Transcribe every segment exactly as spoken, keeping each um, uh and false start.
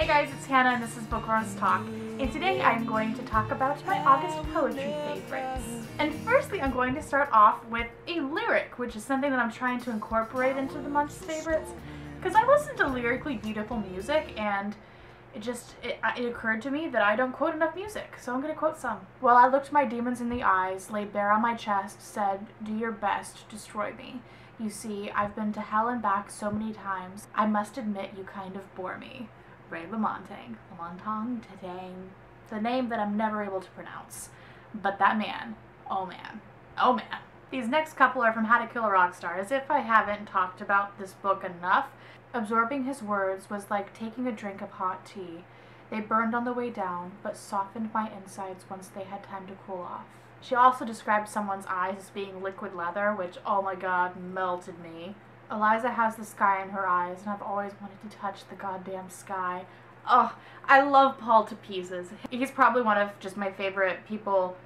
Hey guys, it's Hannah and this is Bookworms Talk, and today I'm going to talk about my August poetry favorites. And firstly, I'm going to start off with a lyric, which is something that I'm trying to incorporate into the month's favorites, because I listen to lyrically beautiful music, and it just, it, it occurred to me that I don't quote enough music, so I'm going to quote some. Well, I looked my demons in the eyes, laid bare on my chest, said, do your best, destroy me. You see, I've been to hell and back so many times, I must admit you kind of bore me. Ray Lamontagne, Lamontagne, the name that I'm never able to pronounce, but that man, oh man, oh man. These next couple are from How to Kill a Rockstar. As if I haven't talked about this book enough, absorbing his words was like taking a drink of hot tea. They burned on the way down, but softened my insides once they had time to cool off. She also described someone's eyes as being liquid leather, which, oh my god, melted me. Eliza has the sky in her eyes, and I've always wanted to touch the goddamn sky. Oh, I love Paul to pieces. He's probably one of just my favorite people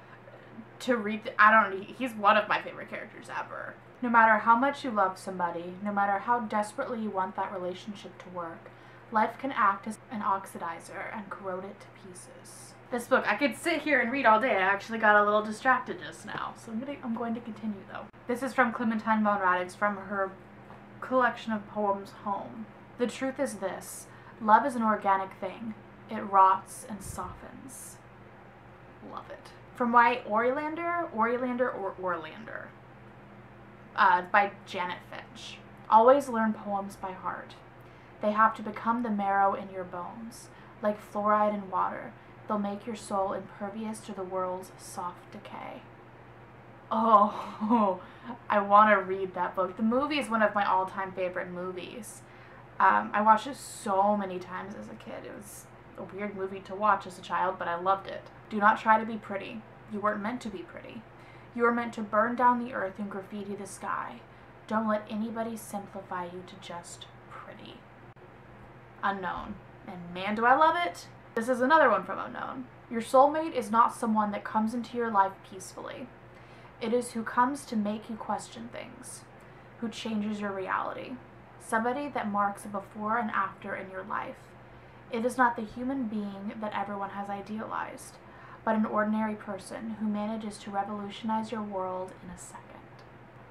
to read. The, I don't know, he's one of my favorite characters ever. No matter how much you love somebody, no matter how desperately you want that relationship to work, life can act as an oxidizer and corrode it to pieces. This book, I could sit here and read all day. I actually got a little distracted just now, so I'm, gonna, I'm going to continue though. This is from Clementine von Radics, from her collection of poems, Home. The truth is this: love is an organic thing. It rots and softens. Love it. From White Oleander, Oleander or Orlander, uh, by Janet Fitch. Always learn poems by heart. They have to become the marrow in your bones. Like fluoride in water, they'll make your soul impervious to the world's soft decay. Oh, I want to read that book. The movie is one of my all-time favorite movies. Um, I watched it so many times as a kid. It was a weird movie to watch as a child, but I loved it. Do not try to be pretty. You weren't meant to be pretty. You were meant to burn down the earth and graffiti the sky. Don't let anybody simplify you to just pretty. Unknown. And man, do I love it. This is another one from Unknown. Your soulmate is not someone that comes into your life peacefully. It is who comes to make you question things, who changes your reality, somebody that marks a before and after in your life. It is not the human being that everyone has idealized, but an ordinary person who manages to revolutionize your world in a second.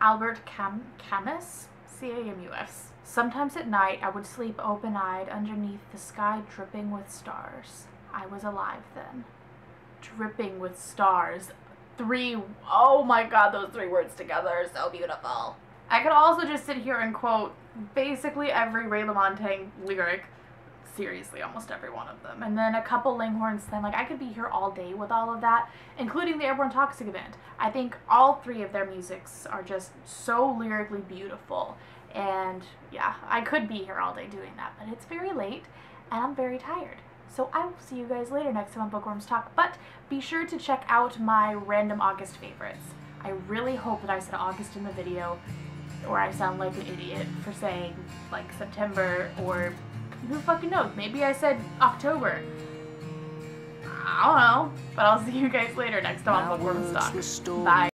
Albert Cam Camus, C A M U S. Sometimes at night I would sleep open-eyed underneath the sky dripping with stars. I was alive then. Dripping with stars. Three, oh my god, those three words together are so beautiful. I could also just sit here and quote basically every Ray Lamontagne lyric, seriously, almost every one of them, and then a couple Langhorne slam. Like, I could be here all day with all of that, including the Airborne Toxic Event. I think all three of their musics are just so lyrically beautiful, and yeah, I could be here all day doing that, but it's very late, and I'm very tired. So I will see you guys later next time on Bookworms Talk, but be sure to check out my random August favorites. I really hope that I said August in the video, or I sound like an idiot for saying, like, September, or who fucking knows, maybe I said October. I don't know, but I'll see you guys later next time on Bookworms Talk. Bye.